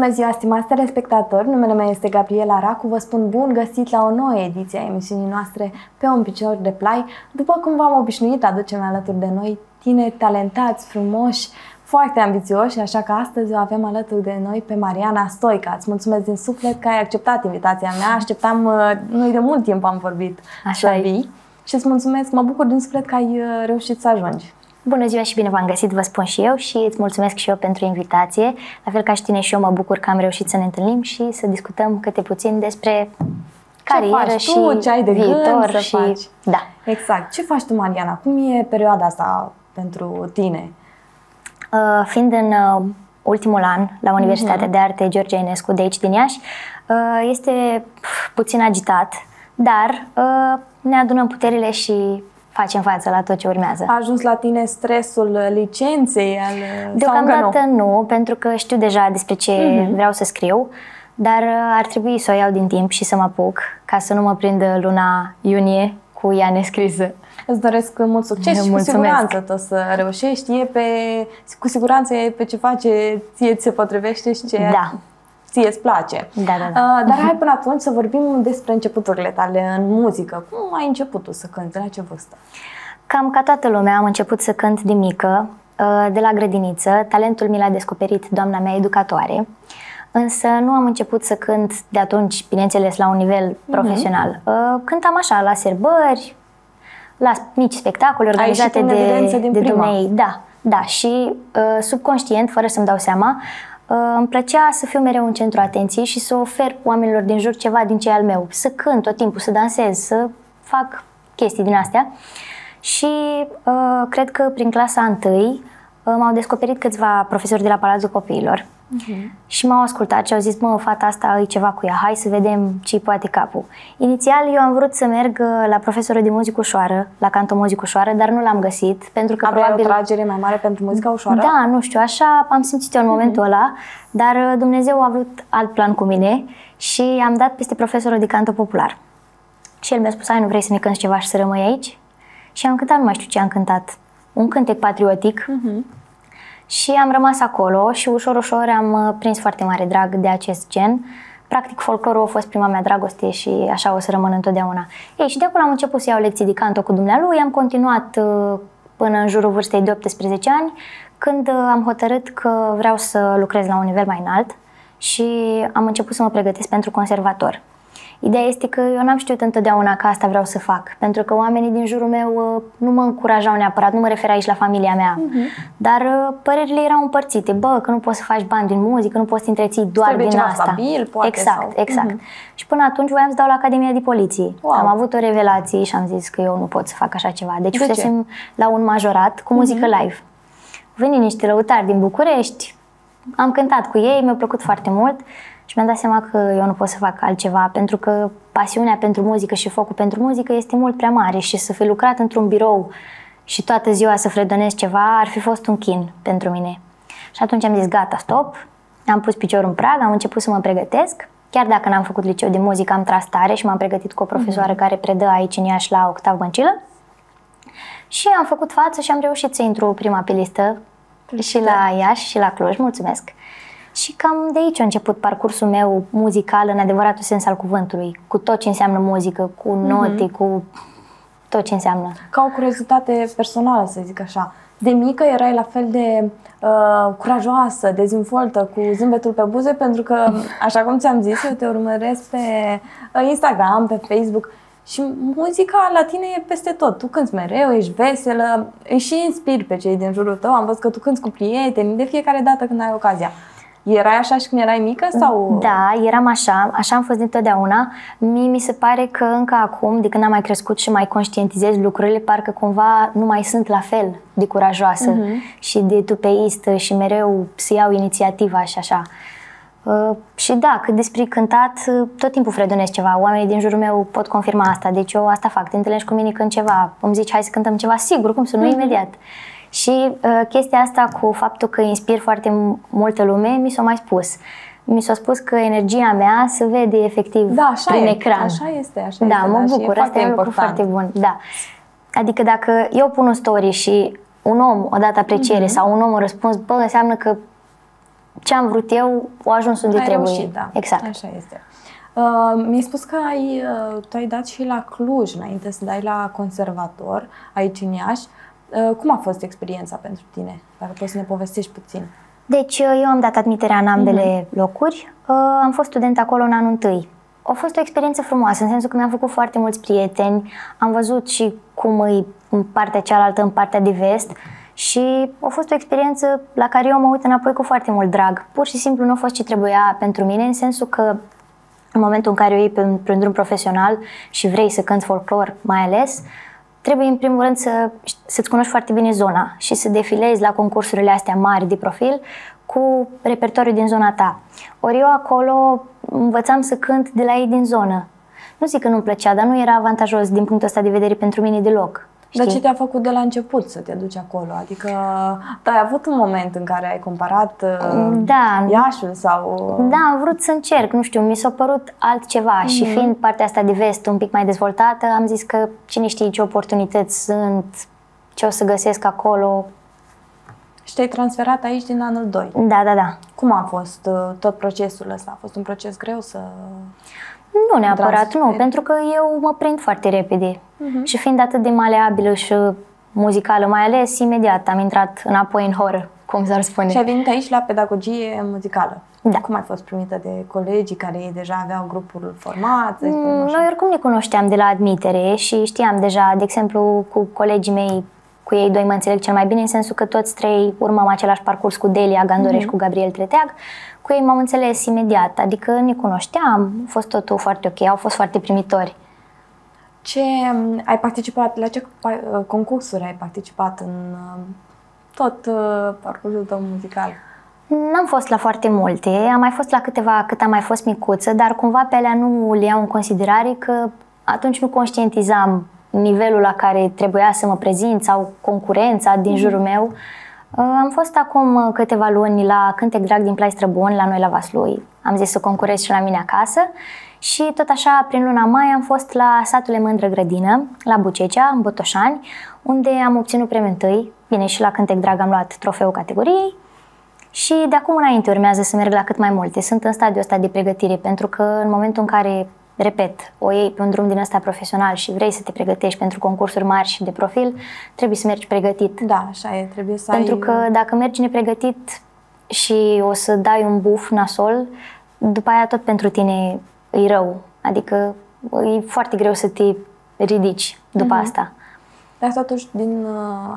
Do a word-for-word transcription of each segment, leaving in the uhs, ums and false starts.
Bună ziua, stimați telespectatori! Numele meu este Gabriela Racu. Vă spun bun găsit la o nouă ediție a emisiunii noastre Pe un picior de plai. După cum v-am obișnuit, aducem alături de noi tineri talentați, frumoși, foarte ambițioși, așa că astăzi o avem alături de noi pe Mariana Stoica. Îți mulțumesc din suflet că ai acceptat invitația mea. Așteptam, noi de mult timp am vorbit așa să vii și îți mulțumesc, mă bucur din suflet că ai reușit să ajungi. Bună ziua și bine v-am găsit, vă spun și eu, și îți mulțumesc și eu pentru invitație. La fel ca și tine și eu mă bucur că am reușit să ne întâlnim și să discutăm câte puțin despre carieră și viitor. Și... Da. Exact. Ce faci tu, Mariana? Cum e perioada asta pentru tine? Uh, fiind în uh, ultimul an la Universitatea uh-huh. de Arte George Enescu de aici din Iași, uh, este puțin agitat, dar uh, ne adunăm puterile și facem față la tot ce urmează. A ajuns la tine stresul licenței? Al... Deocamdată nu? nu, pentru că știu deja despre ce mm-hmm. vreau să scriu, dar ar trebui să o iau din timp și să mă apuc, ca să nu mă prindă luna iunie cu ea nescrisă. Îți doresc mult succes și mulțumesc. Cu siguranță tu o să reușești. E pe, cu siguranță e pe ce face, ție ți se potrivește și ce... Da. Ție îți place. Da, da, da. Dar hai până atunci să vorbim despre începuturile tale în muzică. Cum ai început tu să cânti? De la ce vârstă? Cam ca toată lumea am început să cânt de mică, de la grădiniță. Talentul mi l-a descoperit doamna mea educatoare. Însă nu am început să cânt de atunci, bineînțeles, la un nivel profesional. Mm-hmm. Cântam așa, la serbări, la mici spectacole organizate de, din de dumnei. Da, da. Și subconștient, fără să-mi dau seama, îmi plăcea să fiu mereu în centru atenției și să ofer oamenilor din jur ceva din ce al meu. Să cânt tot timpul, să dansez, să fac chestii din astea. Și uh, cred că prin clasa întâi uh, m-au descoperit câțiva profesori de la Palatul Copiilor. Uh-huh. Și m-au ascultat și au zis, mă, fata asta e ceva cu ea, hai să vedem ce-i poate capul. Inițial eu am vrut să merg la profesorul de muzică ușoară, la canto muzică ușoară, dar nu l-am găsit, pentru că aveai probabil... o tragere mai mare pentru muzica ușoară? Da, nu știu, așa am simțit eu în uh-huh. momentul ăla, dar Dumnezeu a vrut alt plan cu mine și am dat peste profesorul de canto popular. Și el mi-a spus, ai, nu vrei să ne cânti ceva și să rămâi aici? Și am cântat, nu mai știu ce am cântat, un cântec patriotic. Uh-huh. Și am rămas acolo și ușor, ușor am prins foarte mare drag de acest gen. Practic, folclorul a fost prima mea dragoste și așa o să rămân întotdeauna. Ei, și de acolo am început să iau lecții de canto cu dumnealui, am continuat până în jurul vârstei de optsprezece ani, când am hotărât că vreau să lucrez la un nivel mai înalt și am început să mă pregătesc pentru conservator. Ideea este că eu n-am știut întotdeauna că asta vreau să fac, pentru că oamenii din jurul meu nu mă încurajau neapărat, nu mă refer aici la familia mea, uh-huh. dar părerile erau împărțite. Bă, că nu poți să faci bani din muzică, nu poți să întreții doar trebuie din asta. Stabil, poate, exact, sau... exact. Uh-huh. Și până atunci voiam să dau la Academia de Poliție. Wow. Am avut o revelație și am zis că eu nu pot să fac așa ceva. Deci fusesem la un majorat cu muzică uh-huh. live. Veni niște lăutari din București, am cântat cu ei, mi-a plăcut foarte mult. Și mi-am dat seama că eu nu pot să fac altceva, pentru că pasiunea pentru muzică și focul pentru muzică este mult prea mare și să fi lucrat într-un birou și toată ziua să fredonez ceva ar fi fost un chin pentru mine. Și atunci am zis gata, stop, am pus piciorul în prag, am început să mă pregătesc. Chiar dacă n-am făcut liceu de muzică, am tras tare și m-am pregătit cu o profesoară mm-hmm. care predă aici în Iași la Octav Băncilă. Și am făcut față și am reușit să intru prima pe listă și la Iași și la Cluj, mulțumesc. Și cam de aici a început parcursul meu muzical în adevăratul sens al cuvântului, cu tot ce înseamnă muzică, cu note, mm-hmm. cu tot ce înseamnă. Ca o curiozitate personală, să zic așa, de mică erai la fel de uh, curajoasă, dezvoltă, cu zâmbetul pe buze, pentru că, așa cum ți-am zis, eu te urmăresc pe Instagram, pe Facebook și muzica la tine e peste tot. Tu cânti mereu, ești veselă, îi și inspiri pe cei din jurul tău. Am văzut că tu cânti cu prietenii de fiecare dată când ai ocazia. Erai așa și când erai mică? Sau? Da, eram așa, așa am fost dintotdeauna. Mie mi se pare că încă acum, de când am mai crescut și mai conștientizez lucrurile, parcă cumva nu mai sunt la fel de curajoasă uh-huh. și de tupeistă și mereu să iau inițiativa și așa. Uh, și da, cât despre cântat, tot timpul fredonez ceva. Oamenii din jurul meu pot confirma asta, deci eu asta fac. Te întâlnești cu mine când ceva, îmi zici hai să cântăm ceva, sigur, cum să nu, uh-huh. imediat. Și uh, chestia asta cu faptul că inspir foarte multă lume, mi s-a mai spus. Mi s-a spus că energia mea se vede efectiv da, prin e, ecran. Așa este, așa da, este. Mă da, bucur, asta e un lucru foarte bun. Da. Adică dacă eu pun un story și un om o dată apreciere mm-hmm. sau un om a răspuns, bă, înseamnă că ce am vrut eu, o ajuns unde ai trebuie. Reușit, da. Exact. Așa este. Uh, mi-ai spus că ai, uh, tu ai dat și la Cluj, înainte să dai la conservator, aici în Iași. Uh, cum a fost experiența pentru tine? Dacă poți să ne povestești puțin. Deci eu am dat admiterea în ambele uh-huh. locuri. Uh, am fost student acolo în anul întâi. A fost o experiență frumoasă, în sensul că mi-am făcut foarte mulți prieteni, am văzut și cum e în partea cealaltă, în partea de vest și a fost o experiență la care eu mă uit înapoi cu foarte mult drag. Pur și simplu nu a fost ce trebuia pentru mine, în sensul că în momentul în care o iei pe, pe un drum profesional și vrei să cânti folclor mai ales, trebuie în primul rând să, să-ți cunoști foarte bine zona și să defilezi la concursurile astea mari de profil cu repertoriul din zona ta. Ori eu acolo învățam să cânt de la ei din zonă. Nu zic că nu-mi plăcea, dar nu era avantajos din punctul ăsta de vedere pentru mine deloc. Știi? Dar ce te-a făcut de la început să te duci acolo? Adică ai avut un moment în care ai comparat da, Iașul sau... Da, am vrut să încerc, nu știu, mi s-a părut altceva mm-hmm. și fiind partea asta de vest un pic mai dezvoltată, am zis că cine știe ce oportunități sunt, ce o să găsesc acolo. Și te-ai transferat aici din anul doi. Da, da, da. Cum a fost tot procesul ăsta? A fost un proces greu să... Nu neapărat, transfer. nu, pentru că eu mă prind foarte repede uh-huh. și fiind atât de maleabilă și muzicală mai ales, imediat am intrat înapoi în horă, cum s-ar spune. Și ai venit aici la pedagogie muzicală. Da. Cum ai fost primită de colegii care ei deja aveau grupul format? Noi oricum ne cunoșteam de la admitere și știam deja, de exemplu, cu colegii mei, cu ei doi mă înțeleg cel mai bine, în sensul că toți trei urmăm același parcurs cu Delia Gandorești, mm-hmm. cu Gabriel Treteag. Cu ei m-am înțeles imediat, adică ne cunoșteam, a fost totul foarte ok, au fost foarte primitori. Ce ai participat, la ce concursuri ai participat în tot parcursul tău muzical? N-am fost la foarte multe, am mai fost la câteva cât am mai fost micuță, dar cumva pe alea nu le iau în considerare că atunci nu conștientizam nivelul la care trebuia să mă prezint sau concurența din jurul meu. Am fost acum câteva luni la Cântec Drag din Plai Străbun, la noi la Vaslui. Am zis să concurez și la mine acasă și tot așa prin luna mai am fost la Satule Mândră Grădină, la Bucecea, în Botoșani, unde am obținut premiul întâi. Bine, și la Cântec Drag am luat trofeul categoriei și de acum înainte urmează să merg la cât mai multe. Sunt în stadiul ăsta de pregătire pentru că în momentul în care repet, o iei pe un drum din ăsta profesional și vrei să te pregătești pentru concursuri mari și de profil, trebuie să mergi pregătit. Da, așa e, trebuie să Pentru ai... că dacă mergi nepregătit și o să dai un buf nasol, după aia tot pentru tine e rău. Adică e foarte greu să te ridici după mm-hmm. asta. Dar totuși, din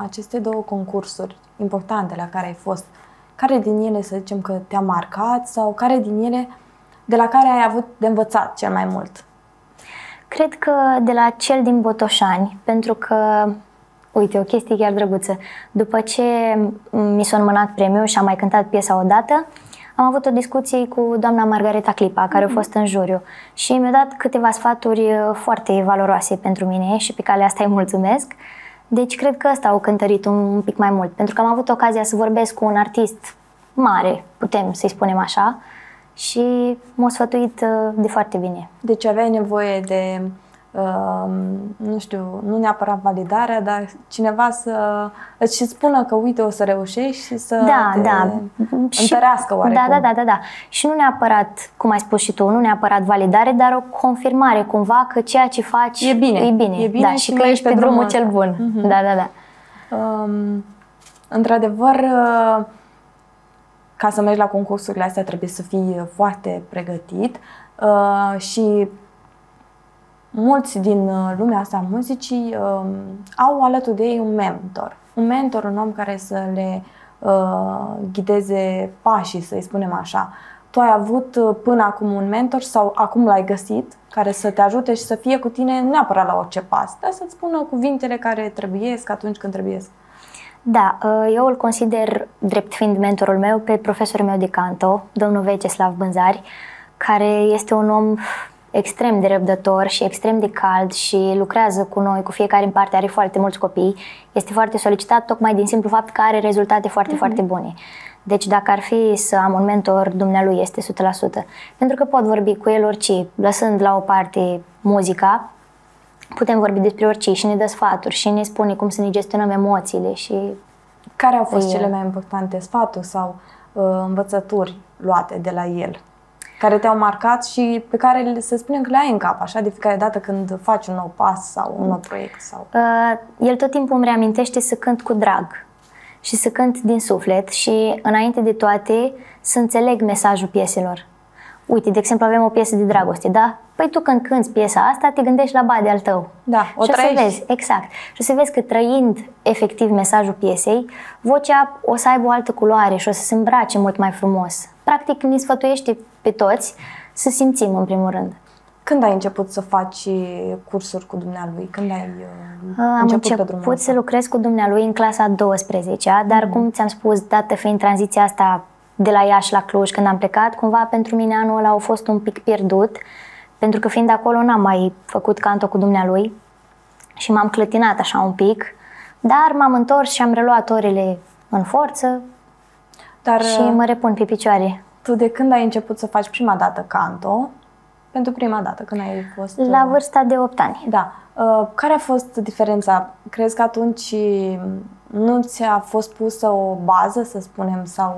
aceste două concursuri importante la care ai fost, care din ele, să zicem, că te-a marcat sau care din ele... de la care ai avut de învățat cel mai mult? Cred că de la cel din Botoșani, pentru că, uite, o chestie chiar drăguță. După ce mi s-a înmânat premiul și am mai cântat piesa odată, am avut o discuție cu doamna Margareta Clipa, care mm-hmm. a fost în juriu și mi-a dat câteva sfaturi foarte valoroase pentru mine și pe calea asta îi mulțumesc. Deci cred că ăsta au cântărit un pic mai mult, pentru că am avut ocazia să vorbesc cu un artist mare, putem să-i spunem așa, și m-a sfătuit de foarte bine. Deci aveai nevoie de, uh, nu știu, nu neapărat validarea, dar cineva să îți spună că uite o să reușești și să da, te da. întărească oarecum. Da, da, da, da, da. Și nu neapărat, cum ai spus și tu, nu neapărat validare, dar o confirmare cumva că ceea ce faci e bine, e bine, e bine da, și, și că ești pe drumul cel bun. Uh-huh. Da, da, da. Um, într-adevăr, uh, ca să mergi la concursurile astea trebuie să fii foarte pregătit uh, și mulți din lumea asta a muzicii uh, au alături de ei un mentor. Un mentor, un om care să le uh, ghideze pașii, să-i spunem așa. Tu ai avut până acum un mentor sau acum l-ai găsit care să te ajute și să fie cu tine neapărat la orice pas, dar să-ți spună cuvintele care trebuiesc atunci când trebuiesc. Da, eu îl consider drept fiind mentorul meu pe profesorul meu de canto, domnul Veceslav Bânzari, care este un om extrem de răbdător și extrem de cald și lucrează cu noi, cu fiecare în parte, are foarte mulți copii, este foarte solicitat tocmai din simplu fapt că are rezultate foarte, mm-hmm. foarte bune. Deci dacă ar fi să am un mentor, dumnealui este o sută la sută, pentru că pot vorbi cu el orice, lăsând la o parte muzica, putem vorbi despre orice și ne dă sfaturi și ne spune cum să ne gestionăm emoțiile și... Care au fost e... cele mai importante sfaturi sau învățături luate de la el, care te-au marcat și pe care, să spunem, că le ai în cap, așa, de fiecare dată când faci un nou pas sau un nou proiect? Sau... El tot timpul îmi reamintește să cânt cu drag și să cânt din suflet și, înainte de toate, să înțeleg mesajul pieselor. Uite, de exemplu, avem o piesă de dragoste, da? Păi tu când cânti piesa asta, te gândești la bade al tău. Da, o trăiești. Și o să vezi, exact. Și o să vezi că trăind efectiv mesajul piesei, vocea o să aibă o altă culoare și o să se îmbrace mult mai frumos. Practic, ni sfătuiește pe toți să simțim, în primul rând. Când ai început să faci cursuri cu dumnealui? Când ai uh, Am început, început pe să lucrez cu dumnealui în clasa a douăsprezecea, dar, mm. cum ți-am spus, dată fiind tranziția asta de la Iași la Cluj, când am plecat, cumva pentru mine anul ăla a fost un pic pierdut, pentru că fiind acolo n-am mai făcut canto cu dumnealui și m-am clătinat așa un pic, dar m-am întors și am reluat orele în forță, dar și mă repun pe picioare. Tu de când ai început să faci prima dată canto? Pentru prima dată, când ai fost... La vârsta de opt ani. Da. Care a fost diferența? Crezi că atunci nu ți-a fost pusă o bază, să spunem, sau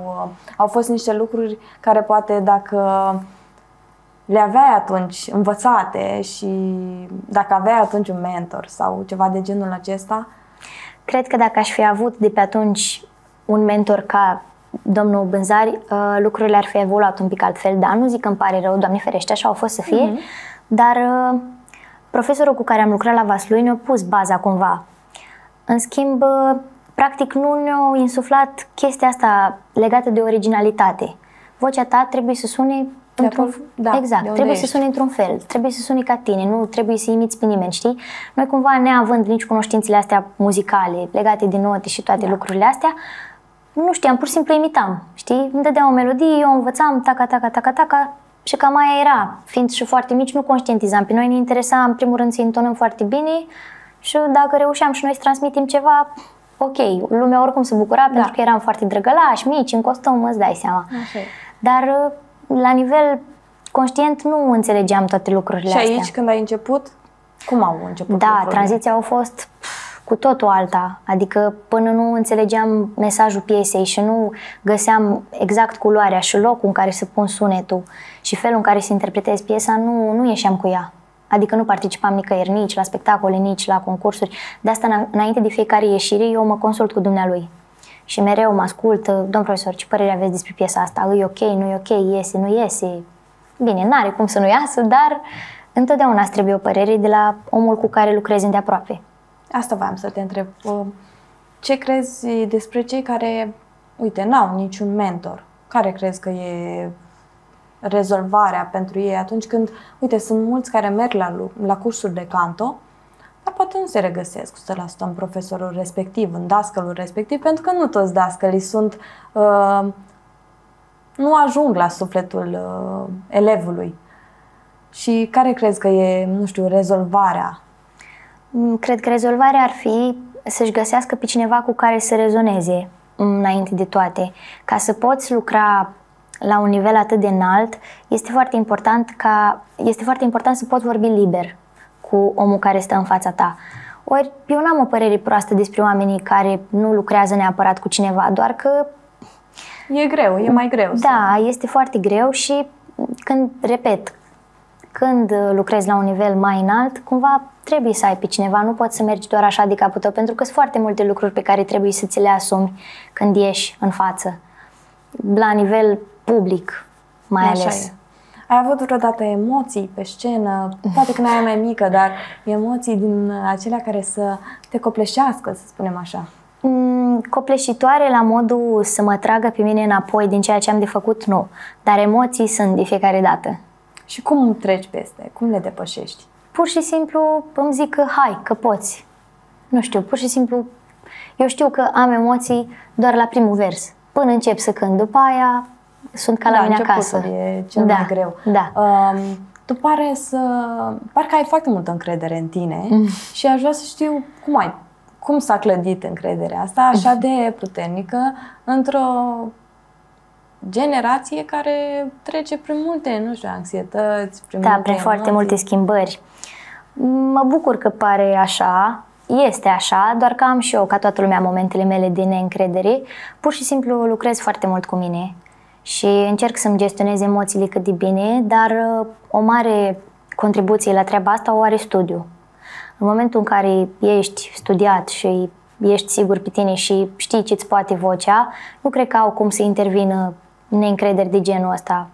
au fost niște lucruri care poate dacă le aveai atunci învățate și dacă aveai atunci un mentor sau ceva de genul acesta? Cred că dacă aș fi avut de pe atunci un mentor ca domnul Bânzari, lucrurile ar fi evoluat un pic altfel, dar nu zic că îmi pare rău, Doamne ferește, așa au fost să fie, mm-hmm. dar profesorul cu care am lucrat la Vaslui ne-a pus baza cumva. În schimb, practic nu ne-au insuflat chestia asta legată de originalitate. Vocea ta trebuie să sune într-un da, exact, trebuie ești? să sune într-un fel, trebuie să suni ca tine, nu trebuie să imiți pe nimeni, știi? Noi cumva, neavând nici cunoștințele astea muzicale, legate de note și toate da. lucrurile astea, nu știam, pur și simplu imitam, știi? Îmi dădeam o melodie, eu învățam, taca, taca, taca, taca și cam aia era. Fiind și foarte mici, nu conștientizam. Pe noi ne interesa, în primul rând, să intonăm foarte bine și dacă reușeam și noi să transmitem ceva, ok, lumea oricum se bucura, da. pentru că eram foarte drăgălași, mici, în costum, îți dai seama. Așa. Dar la nivel conștient nu înțelegeam toate lucrurile astea. Și aici, astea. când ai început, cum au început? Da, tranziția a fost... cu totul alta, adică până nu înțelegeam mesajul piesei și nu găseam exact culoarea și locul în care să pun sunetul și felul în care să interpretez piesa, nu, nu ieșeam cu ea. Adică nu participam nicăieri, nici la spectacole, nici la concursuri. De asta, înainte de fiecare ieșire, eu mă consult cu dumnealui. Și mereu mă ascult, domn profesor, ce părere aveți despre piesa asta? E ok, nu e ok, iese, nu iese? Bine, n-are cum să nu iasă, dar întotdeauna îți trebuie o părere de la omul cu care lucrezi îndeaproape. Asta voiam să te întreb. Ce crezi despre cei care, uite, n-au niciun mentor? Care crezi că e rezolvarea pentru ei atunci când, uite, sunt mulți care merg la, la cursuri de canto, dar poate nu se regăsesc o sută la sută în profesorul respectiv, în dascălul respectiv, pentru că nu toți dascălii sunt, uh, nu ajung la sufletul uh, elevului. Și care crezi că e, nu știu, rezolvarea? Cred că rezolvarea ar fi să-și găsească pe cineva cu care să rezoneze înainte de toate. Ca să poți lucra la un nivel atât de înalt, este foarte important, ca, este foarte important să poți vorbi liber cu omul care stă în fața ta. Ori eu n-am o părere proastă despre oamenii care nu lucrează neapărat cu cineva, doar că... E greu, e mai greu. Da, să... este foarte greu și când, repet, când lucrezi la un nivel mai înalt, cumva trebuie să ai pe cineva, nu poți să mergi doar așa de capul tău, pentru că sunt foarte multe lucruri pe care trebuie să ți le asumi când ieși în față, la nivel public mai așa ales. E. Ai avut vreodată emoții pe scenă, poate când ai mai mică, dar emoții din acelea care să te copleșească, să spunem așa? Copleșitoare la modul să mă tragă pe mine înapoi din ceea ce am de făcut, nu. Dar emoții sunt de fiecare dată. Și cum treci peste? Cum le depășești? Pur și simplu îmi zic că hai, că poți. Nu știu, pur și simplu eu știu că am emoții doar la primul vers. Până încep să cânt, după aia sunt ca la da, mine acasă. E cel da, mai greu. Da. Uh, tu pare să... Parcă ai foarte multă încredere în tine mm. și aș vrea să știu cum ai, cum s-a clădit încrederea asta așa mm. de puternică într-o generație care trece prin multe, nu știu, anxietăți, prin da, multe prin emoții. Foarte multe schimbări. Mă bucur că pare așa, este așa, doar că am și eu, ca toată lumea, momentele mele de neîncredere. Pur și simplu lucrez foarte mult cu mine și încerc să-mi gestionez emoțiile cât de bine, dar o mare contribuție la treaba asta o are studiu. În momentul în care ești studiat și ești sigur pe tine și știi ce-ți poate vocea, nu cred că au cum să intervină neîncrederi de genul ăsta.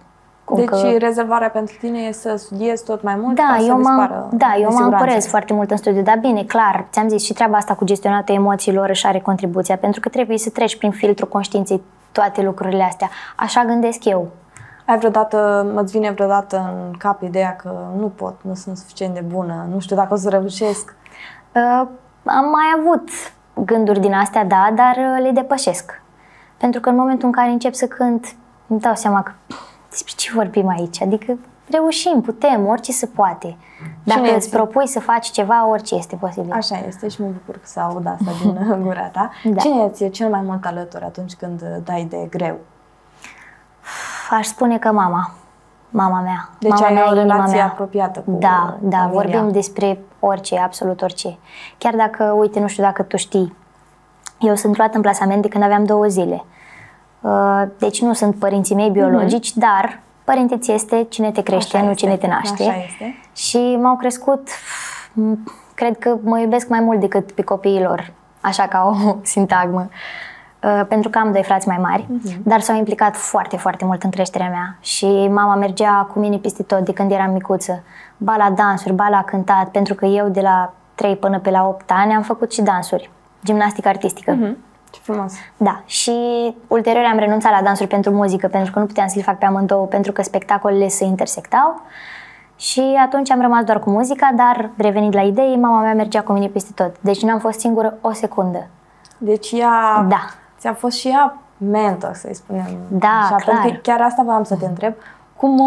Cum deci că... rezervarea pentru tine e să studiezi tot mai mult? Da, eu mă da, ancorez foarte mult în studiu, dar bine, clar, ți-am zis și treaba asta cu gestionatul emoțiilor își are contribuția, pentru că trebuie să treci prin filtrul conștiinței toate lucrurile astea. Așa gândesc eu. Ai vreodată, îți vine vreodată în cap ideea că nu pot, nu sunt suficient de bună, nu știu dacă o să reușesc? Uh, am mai avut gânduri din astea, da, dar le depășesc. Pentru că în momentul în care încep să cânt, îmi dau seama că despre ce vorbim aici? Adică reușim, putem, orice se poate. Dacă îți propui să faci ceva, orice este posibil. Așa este și mă bucur că să aud asta din gura ta. Da. Cine ți-e cel mai mult alături atunci când dai de greu? Aș spune că mama. Mama mea. Deci mama ai mea, o relație mea. apropiată cu Da, da, familia. Vorbim despre orice, absolut orice. Chiar dacă, uite, nu știu dacă tu știi, eu sunt luat în plasament de când aveam două zile. Deci nu sunt părinții mei biologici, mm-hmm. dar părinții este cine te crește, Așa nu este. cine te naște. Așa este. Și m-au crescut, cred că mă iubesc mai mult decât pe copiii lor, așa ca o sintagmă. Pentru că am doi frați mai mari, uh-huh. dar s-au implicat foarte, foarte mult în creșterea mea. Și mama mergea cu mine peste tot de când eram micuță. Ba la dansuri, ba la cântat, pentru că eu de la trei până pe la opt ani am făcut și dansuri. Gimnastică artistică. Uh-huh. Ce frumos! Da. Și ulterior am renunțat la dansuri pentru muzică, pentru că nu puteam să le fac pe amândouă, pentru că spectacolele se intersectau. Și atunci am rămas doar cu muzica, dar revenind la idei, mama mea mergea cu mine peste tot. Deci n-am fost singură o secundă. Deci ea... Da. Ți-a fost și ea mentor, să-i spunem. Da, așa, clar. Pentru că chiar asta v-am să te întreb. Cum,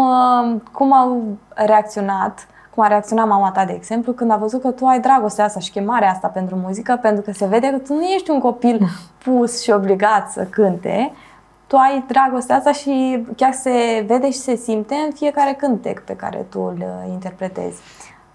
cum au reacționat, cum a reacționat mama ta, de exemplu, când a văzut că tu ai dragostea asta și chemarea asta pentru muzică, pentru că se vede că tu nu ești un copil pus și obligat să cânte. Tu ai dragostea asta și chiar se vede și se simte în fiecare cântec pe care tu îl interpretezi.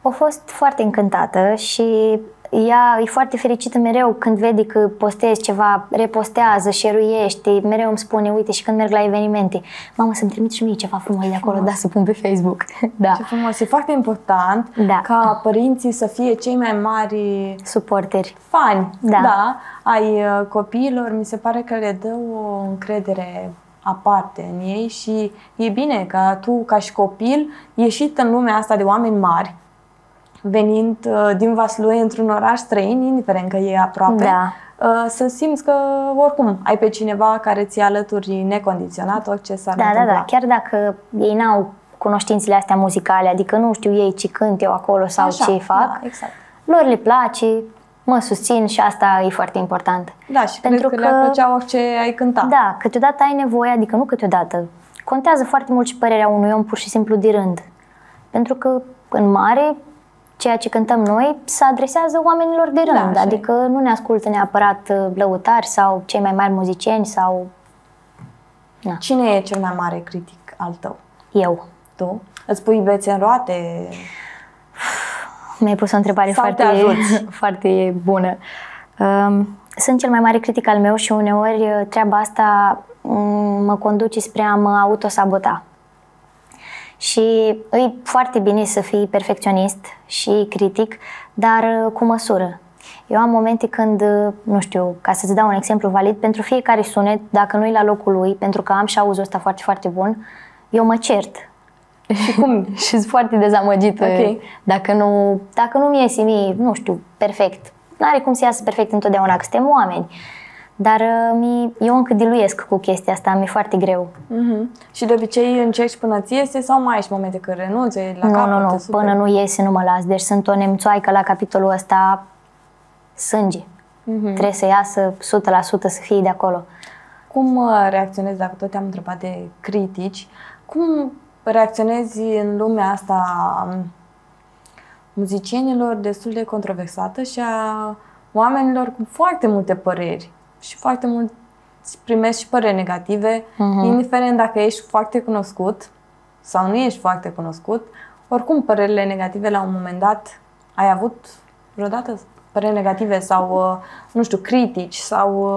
A fost foarte încântată și... Ea e foarte fericită mereu când vede că postezi ceva, repostează, share-uiește, mereu îmi spune, uite, și când merg la evenimente, mamă, să-mi trimit și mie ceva frumos de acolo, da, să pun pe Facebook. Da. Ce frumos, e foarte important da. ca părinții să fie cei mai mari suporteri, fani da. Da, ai copiilor, mi se pare că le dă o încredere aparte în ei și e bine că tu, ca și copil, ieșit în lumea asta de oameni mari, venind din Vaslui într-un oraș străin, indiferent că e aproape, da. să simți că oricum ai pe cineva care ți-i alături necondiționat orice s-ar da, întâmpla. Da, da, chiar dacă ei n-au cunoștințele astea muzicale, adică nu știu ei ce cânt eu acolo sau Așa, ce fac, da, exact. lor le place, mă susțin și asta e foarte important. Da, și pentru cred că, că le-ar plăcea orice ai cântat. Da, câteodată ai nevoie, adică nu câteodată, contează foarte mult și părerea unui om pur și simplu de rând. Pentru că în mare... ceea ce cântăm noi se adresează oamenilor de rând, da, adică nu ne ascultă neapărat lăutari sau cei mai mari muzicieni sau... Na. Cine e cel mai mare critic al tău? Eu. Tu? Îți pui bețe în roate? Mi-ai pus o întrebare foarte, foarte bună. Sunt cel mai mare critic al meu și uneori treaba asta mă conduce spre a mă autosabota. Și e foarte bine să fii perfecționist și critic, dar cu măsură. Eu am momente când, nu știu, ca să-ți dau un exemplu valid, pentru fiecare sunet, dacă nu e la locul lui, pentru că am și auzul ăsta foarte, foarte bun, eu mă cert. Și cum? Și sunt foarte dezamăgită. Okay. Dacă nu, dacă nu-mi iese mie, nu știu, perfect. N-are cum să iasă perfect întotdeauna, că suntem oameni. Dar eu încă diluiesc cu chestia asta, mi-e foarte greu. Uh-huh. Și de obicei încerci până ți iese sau mai ești momente când renunți la capăt? Nu, nu, nu. Până nu iese nu mă las. Deci sunt o nemțoaică la capitolul ăsta sânge. Uh-huh. Trebuie să iasă o sută la sută să fie de acolo. Cum reacționezi, dacă tot te-am întrebat de critici, cum reacționezi în lumea asta muzicienilor destul de controversată și a oamenilor cu foarte multe păreri? Și foarte mult primești și păreri negative, uh-huh. indiferent dacă ești foarte cunoscut sau nu ești foarte cunoscut. Oricum, părerile negative la un moment dat, ai avut vreodată păreri negative sau, nu știu, critici sau...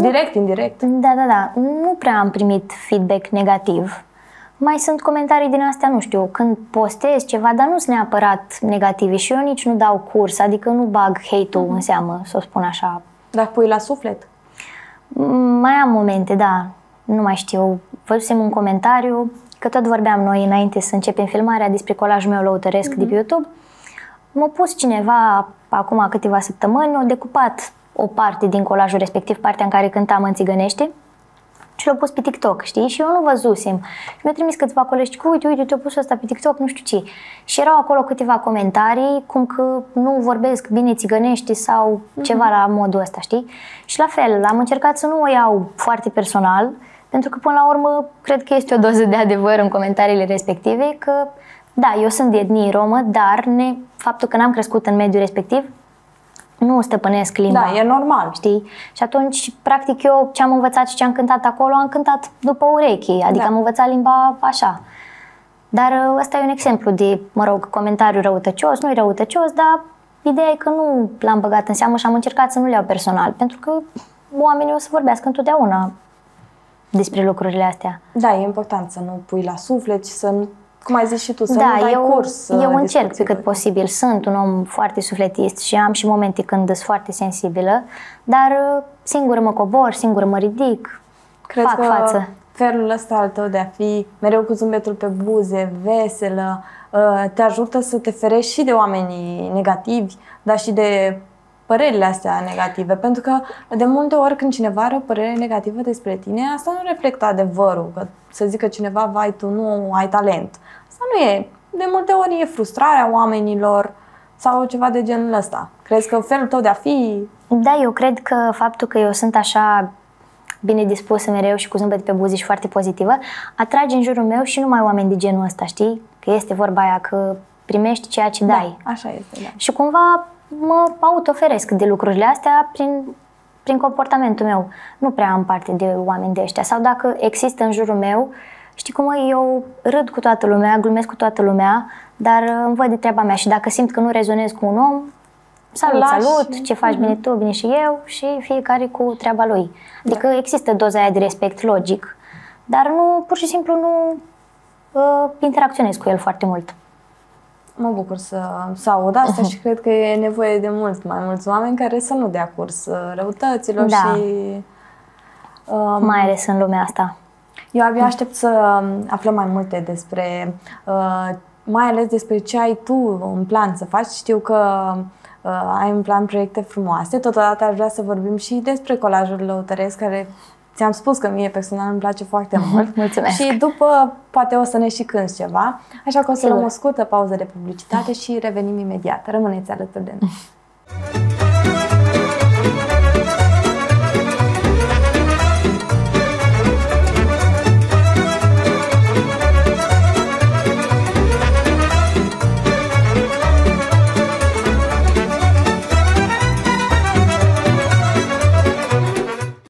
Direct, indirect? Da, da, da. Nu prea am primit feedback negativ. Mai sunt comentarii din astea, nu știu, când postez ceva, dar nu sunt neapărat negative și eu nici nu dau curs, adică nu bag hate-ul în seamă, să o spun așa. Dar pui la suflet? Mai am momente, da. Nu mai știu. Văzusem un comentariu, că tot vorbeam noi înainte să începem filmarea despre colajul meu lăutăresc mm-hmm. de pe YouTube. M-a pus cineva, acum câteva săptămâni, a decupat o parte din colajul respectiv, partea în care cântam în țigănește, și l-a pus pe TikTok, știi? Și eu nu văzusem. Și mi-a trimis câțiva colegi, cu uite, uite, te-a pus asta pe TikTok, nu știu ce. Și erau acolo câteva comentarii, cum că nu vorbesc bine țigănește sau mm-hmm. ceva la modul ăsta, știi? Și la fel, am încercat să nu o iau foarte personal, pentru că, până la urmă, cred că este o doză de adevăr în comentariile respective, că, da, eu sunt de etnie romă, dar ne, faptul că n-am crescut în mediul respectiv, nu stăpânesc limba. Da, e normal. Știi? Și atunci, practic, eu ce am învățat și ce am cântat acolo, am cântat după ureche, adică da. am învățat limba așa. Dar ăsta e un exemplu de, mă rog, comentariu răutăcios, nu-i răutăcios, dar ideea e că nu l-am băgat în seamă și am încercat să nu-l iau personal, pentru că oamenii o să vorbească întotdeauna despre lucrurile astea. Da, e important să nu pui la suflet și să nu, cum ai zis și tu, să da, nu dai eu, curs. Eu încerc pe cât posibil. Sunt un om foarte sufletist și am și momente când sunt foarte sensibilă, dar singur mă cobor, singur mă ridic, Crezi fac că față. Felul ăsta al tău de a fi mereu cu zâmbetul pe buze, veselă, te ajută să te ferești și de oamenii negativi, dar și de părerile astea negative, pentru că de multe ori când cineva are o părere negativă despre tine, asta nu reflectă adevărul, că să zică cineva, vai, tu nu ai talent. Asta nu e. De multe ori e frustrarea oamenilor sau ceva de genul ăsta. Crezi că felul tău de a fi... Da, eu cred că faptul că eu sunt așa bine dispusă mereu și cu zâmbet pe buze și foarte pozitivă, atrage în jurul meu și numai oameni de genul ăsta, știi? Că este vorba aia că primești ceea ce dai. Da, așa este, da. Și cumva mă autoferesc de lucrurile astea prin, prin comportamentul meu. Nu prea am parte de oameni de ăștia. Sau dacă există în jurul meu, știi cum mă, eu râd cu toată lumea, glumesc cu toată lumea, dar îmi văd de treaba mea și dacă simt că nu rezonez cu un om, salut, Lași. salut, ce faci, mm-hmm. bine tu, bine și eu, și fiecare cu treaba lui. Adică da. există doza aia de respect logic, dar nu, pur și simplu nu uh, interacționez cu el foarte mult. Mă bucur să, să aud asta și cred că e nevoie de mult mai mulți oameni care să nu dea curs răutăților da. și... Um, mai ales în lumea asta. Eu abia aștept să aflăm mai multe despre, uh, mai ales despre ce ai tu în plan să faci. Știu că uh, ai în plan proiecte frumoase. Totodată aș vrea să vorbim și despre colajul lăutăresc, care ți-am spus că mie personal îmi place foarte mult. Mulțumesc. Și după poate o să ne și cânți ceva, așa că o să luăm o scurtă pauză de publicitate și revenim imediat. Rămâneți alături de noi.